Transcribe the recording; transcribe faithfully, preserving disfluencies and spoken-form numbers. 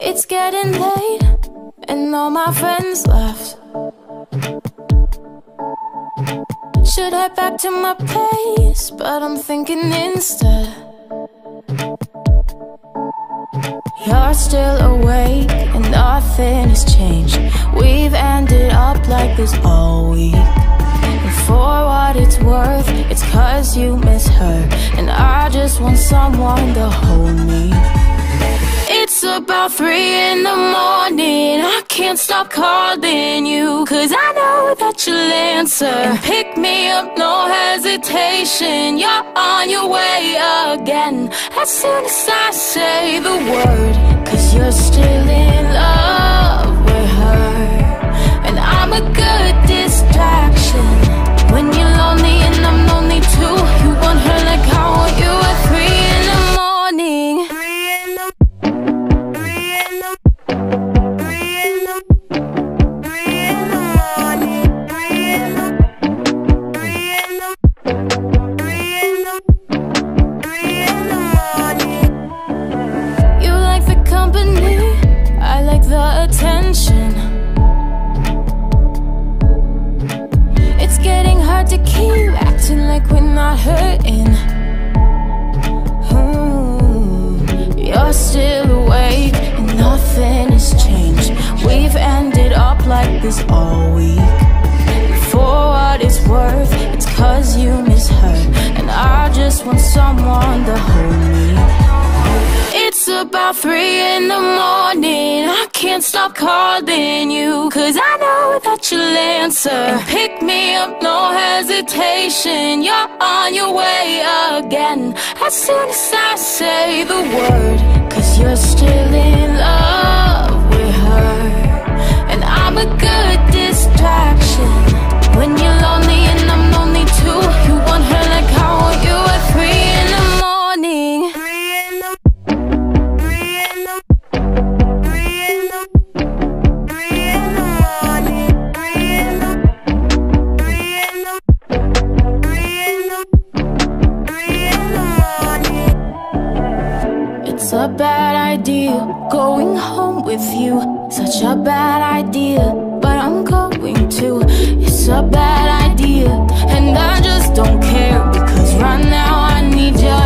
It's getting late and all my friends left. Should head back to my place, but I'm thinking instead. You're still awake and nothing has changed. We've ended up like this all week. And for what it's worth, it's 'cause you miss her, and I just want someone to hold me. It's about three in the morning, I can't stop calling you, 'cause I know that you'll answer and pick me up, no hesitation. You're on your way again as soon as I say the word, 'cause you're still in love with her, and I'm a good distraction. When you're lonely and I'm lonely too, you want her like I want you at three in the morning. And pick me up, no hesitation. You're on your way again as soon as I say the word, 'cause you're still in love with her, and I'm a good distraction. When you're lonely and I'm lonely too, you want her like I want you at three in the morning. A bad idea going home with you, such a bad idea, but I'm going to. It's a bad idea and I just don't care, because right now I need you.